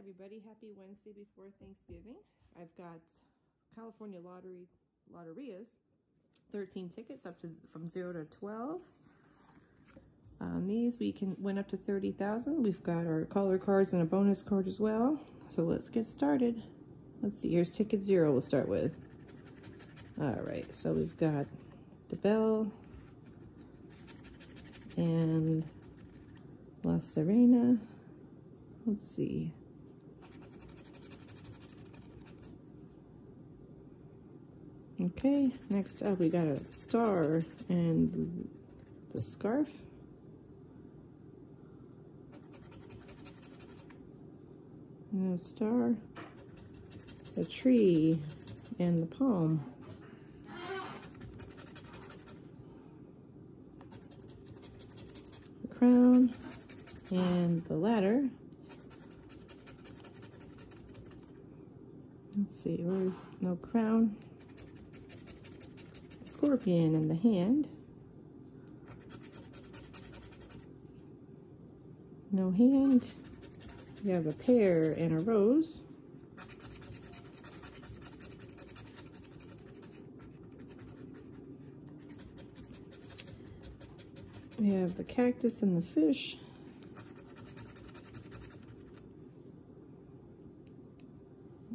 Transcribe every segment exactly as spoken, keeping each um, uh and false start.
everybody. Happy Wednesday before Thanksgiving. I've got California Lottery, Lotterias, thirteen tickets up to from zero to twelve. On these, we can win up to thirty thousand. We've got our caller cards and a bonus card as well. So let's get started. Let's see, here's ticket zero we'll start with. All right, so we've got the Bell and La Serena. Let's see. Okay, next up we got a Star and the Scarf. No Star. The Tree and the Palm. The Crown and the Ladder. Let's see, where's no Crown? Scorpion in the Hand. No Hand. We have a Pear and a Rose. We have the Cactus and the Fish.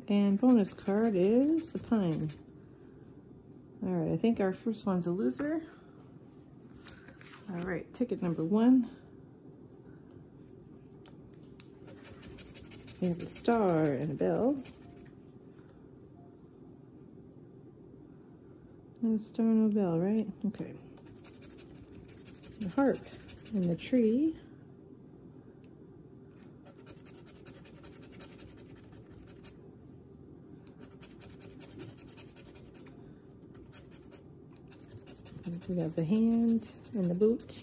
And bonus card is the Pine. Alright, I think our first one's a loser. Alright, ticket number one. We have a Star and a Bell. No Star, no Bell, right? Okay. The Harp and the Tree. We have the Hand and the Boot.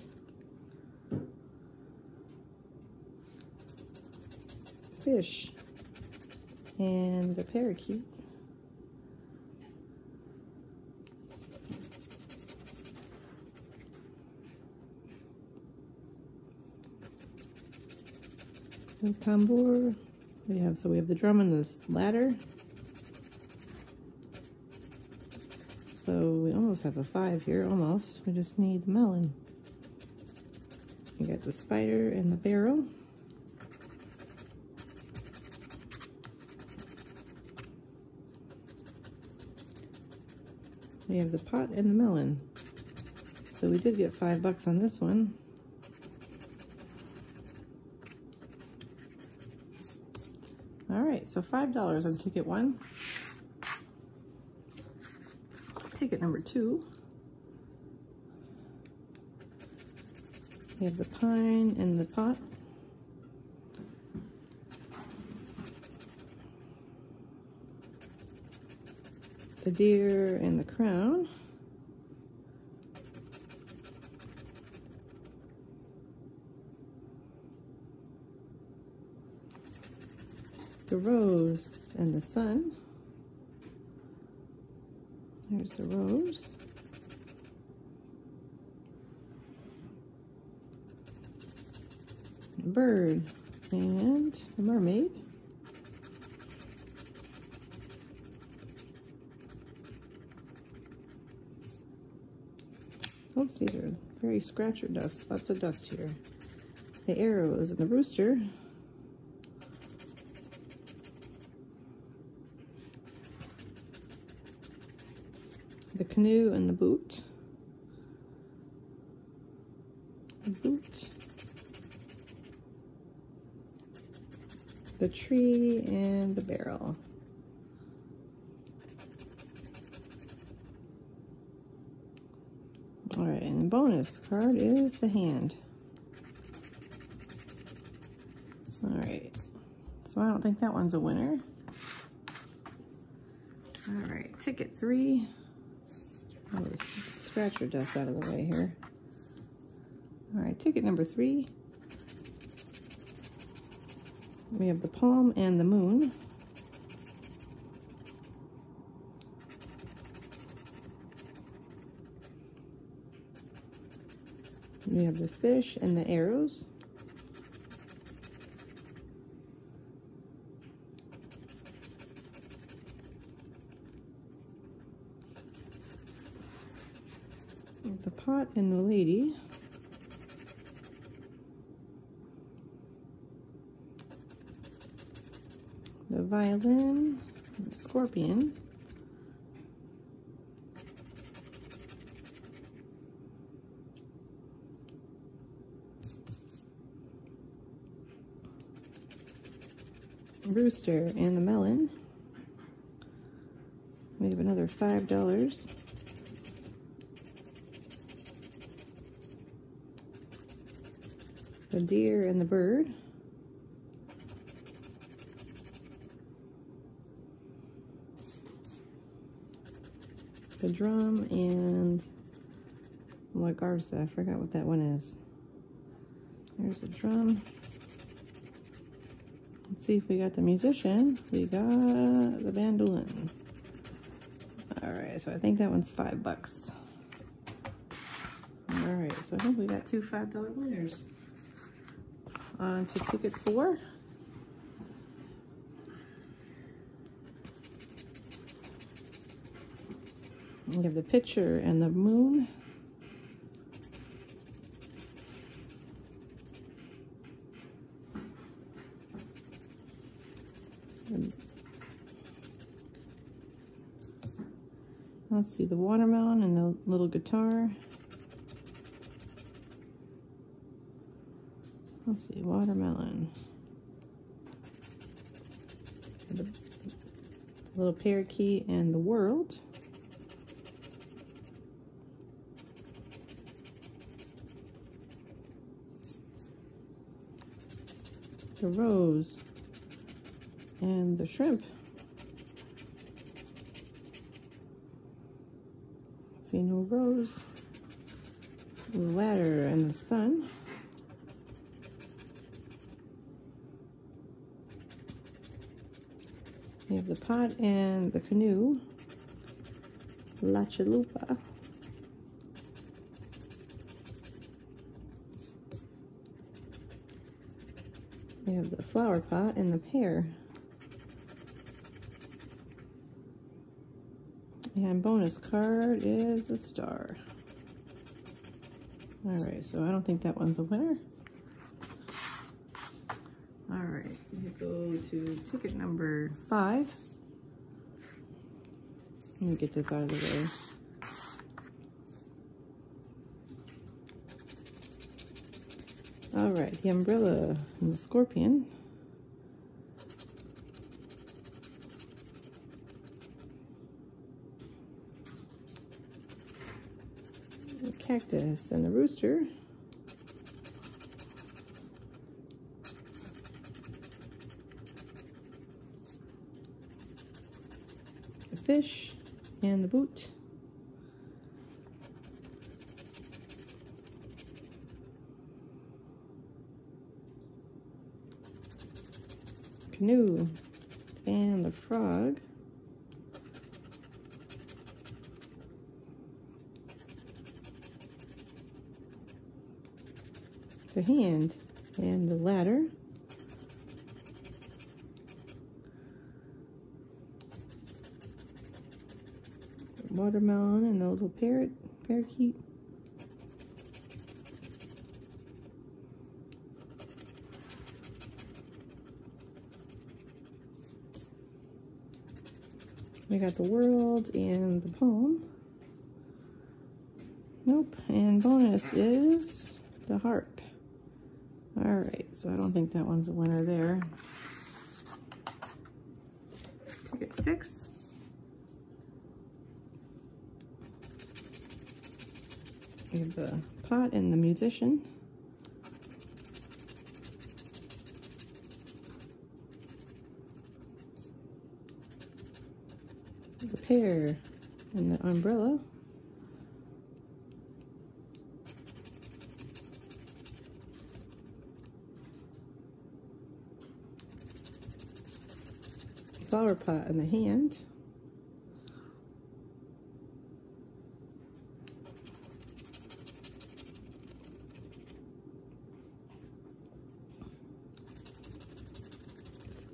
Fish and the Parakeet. The Tambour. We have so we have the Drum and the Ladder. So we almost have a five here, almost. We just need the Melon. We got the Spider and the Barrel. We have the Pot and the Melon. So we did get five bucks on this one. All right, so five dollars on ticket one. Ticket number two. We have the Pine and the Pot. The Deer and the Crown. The Rose and the Sun. There's the Rose. The Bird and the Mermaid. Let's see, there are very scratcher dust, lots of dust here. The Arrows and the Rooster. The Canoe and the Boot. The Boot. The Tree and the Barrel. All right, and the bonus card is the Hand. All right, so I don't think that one's a winner. All right, ticket three. Scratcher dust out of the way here. All right, ticket number three. We have the Palm and the Moon. We have the Fish and the Arrows. of the pot and the lady. The violin, the scorpion. Rooster and the melon. We have another five dollars. The deer and the bird. The drum and La Garza. I forgot what that one is. There's the drum. Let's see if we got the musician. We got the bandolin. All right, so I think that one's five bucks. All right, so I think we got two five dollar winners. On to ticket four. We have the pitcher and the moon. Let's see, the watermelon and the little guitar. Let's see, watermelon. The little parakeet and the world. The rose and the shrimp. See, no rose. The ladder and the sun. We have the pot and the canoe. La Chalupa. We have the flower pot and the pear. And bonus card is the star. All right, so I don't think that one's a winner. All right, we go to ticket number five. Let me get this out of the way. All right, the umbrella and the scorpion. The cactus and the rooster. The fish and the boot. Canoe and the frog. The hand and the ladder. The watermelon and the little parrot, parakeet. We got the world and the poem. Nope, and bonus is the harp. All right, so I don't think that one's a winner there. Ticket six. We have the pot and the musician. The pear and the umbrella. Flower pot in the hand.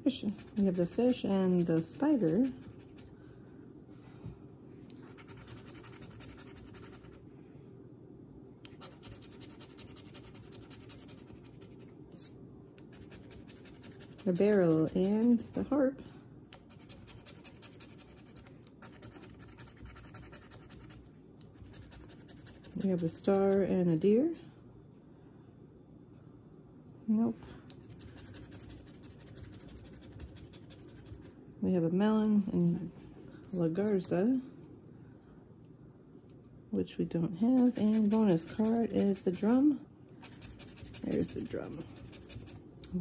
Fish. We have the fish and the spider. the barrel and the heart. We have a star and a deer. Nope. We have a melon and La Garza, which we don't have. And bonus card is the drum. There's the drum.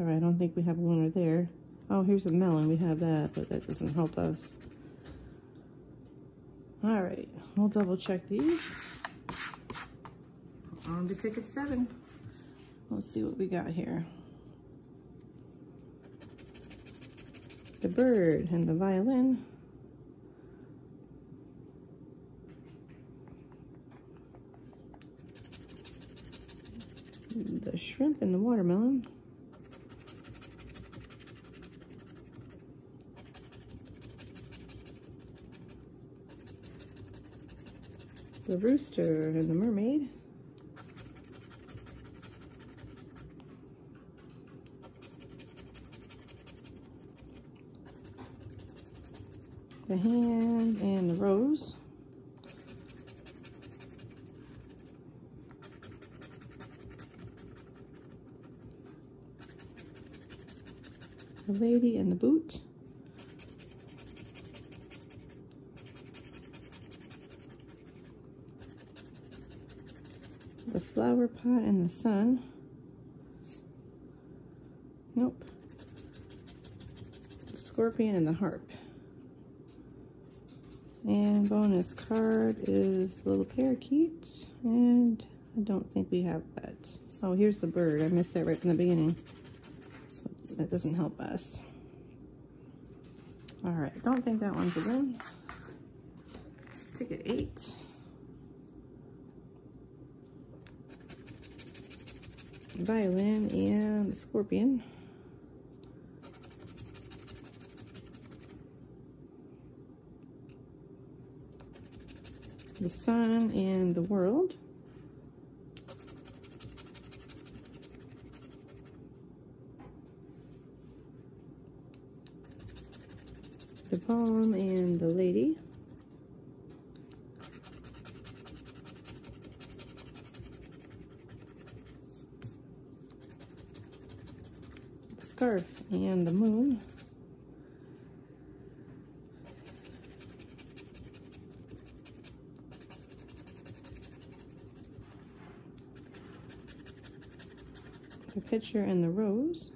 All right, I don't think we have a winner there. Oh, here's a melon. We have that, but that doesn't help us. All right, we'll double check these. On to ticket seven. Let's see what we got here. The bird and the violin. The shrimp and the watermelon. The rooster and the mermaid. The hand and the rose. The lady and the boot. The flower pot and the sun. Nope. The scorpion and the harp. And bonus card is little parakeet, and I don't think we have that. Oh, here's the bird. I missed that right from the beginning. So that doesn't help us. All right, don't think that one's a win. Ticket eight. Violin and the scorpion. The sun and the world. The palm and the lady. The scarf and the moon. The pitcher and the rose,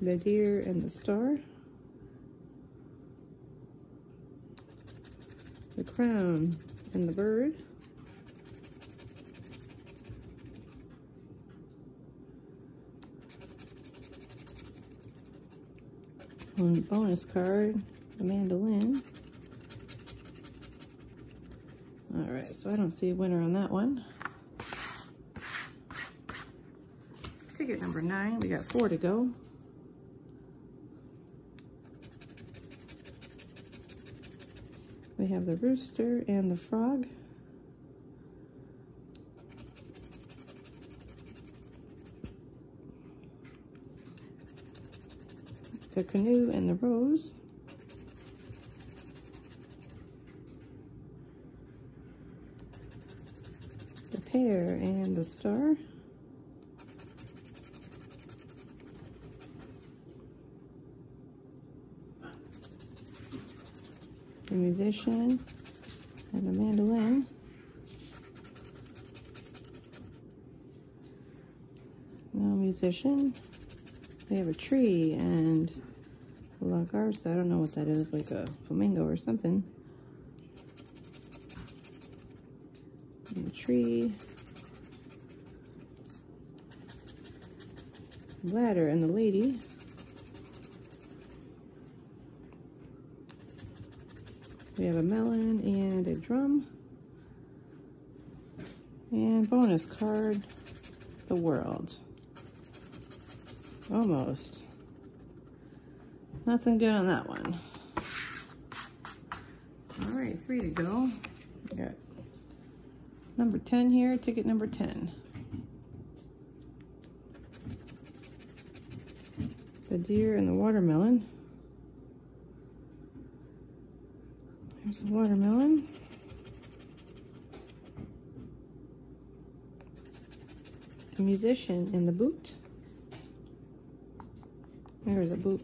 the deer and the star, the crown and the bird, on the bonus card, the mandolin. All right, so I don't see a winner on that one. Ticket number nine, we got four to go. We have the rooster and the frog. The canoe and the rose. Pear and the star, the musician and the mandolin, no musician. We have a tree and La Garza. I don't know what that is, like a flamingo or something. And the tree, ladder and the lady, we have a melon and a drum, and bonus card, the world. Almost. Nothing good on that one. All right, three to go. Yeah. Number ten here, ticket number ten. the deer and the watermelon. There's the watermelon. The musician in the boot. There's a boot.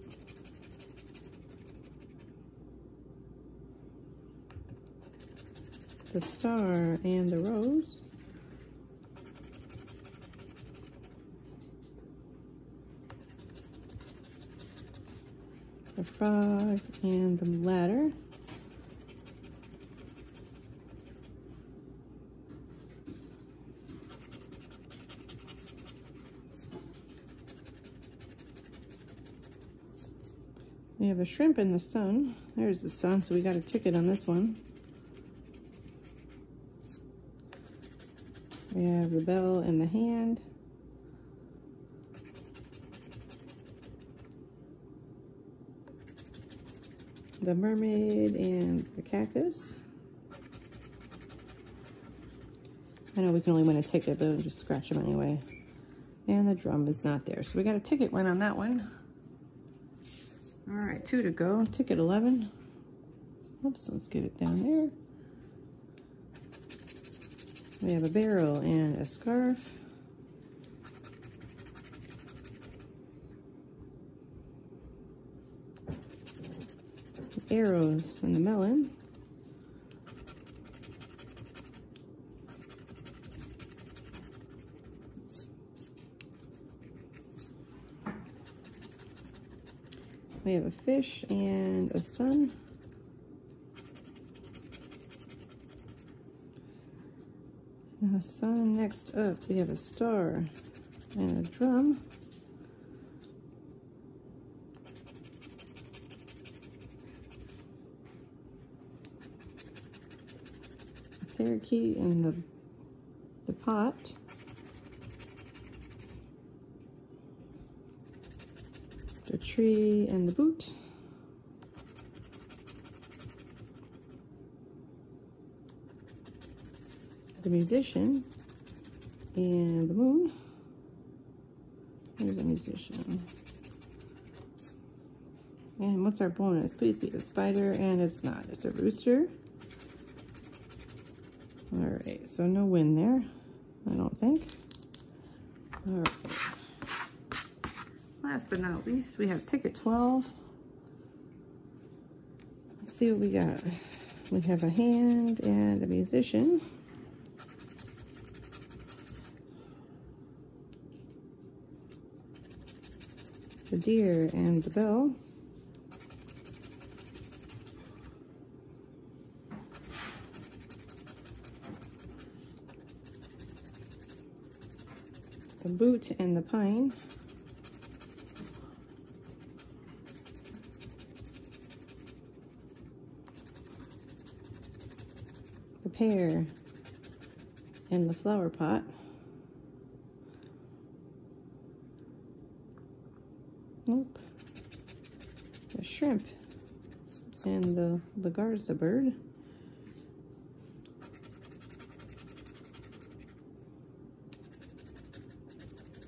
The star and the rose. The frog and the ladder. We have a shrimp in the sun. There's the sun, so we got a ticket on this one. We have the bell in the hand. The mermaid and the cactus. I know we can only win a ticket, but we'll just scratch them anyway. And the drum is not there. So we got a ticket win on that one. All right, two to go, ticket eleven. Oops, let's get it down there. We have a barrel and a scarf. Arrows and the melon. We have a fish and a sun. Now sun, next up we have a star and a drum. A parakeet and the, the pot. The tree and the boot. The musician and the moon. There's the musician. And what's our bonus? Please be a spider, and it's not. It's a rooster. All right, so no win there, I don't think. All right. Last but not least, we have ticket twelve. Let's see what we got. We have a hand and a musician. The deer and the bell. The boot and the pine. Pear and the flower pot. Nope. The shrimp and the Lagarza bird.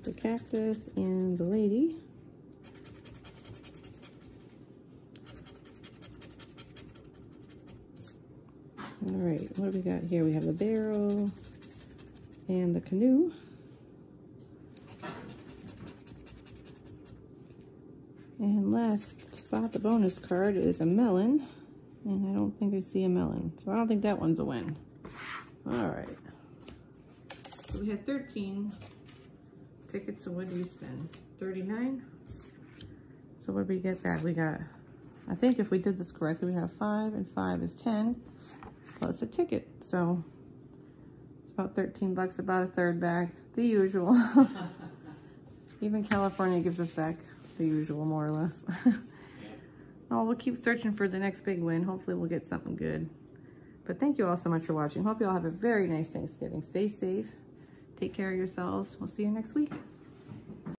The cactus and the lady. All right, what do we got here? We have the barrel and the canoe. And last spot, the bonus card is a melon. And I don't think I see a melon. So I don't think that one's a win. All right. So we had thirteen tickets. So what did we spend? thirty-nine. So what did we get back? We got, I think if we did this correctly, we have five and five is ten. Plus a ticket, so it's about thirteen bucks, about a third back, the usual. Even California gives us back the usual, more or less. Oh, we'll keep searching for the next big win. Hopefully we'll get something good. But thank you all so much for watching. Hope you all have a very nice Thanksgiving. Stay safe, take care of yourselves. We'll see you next week.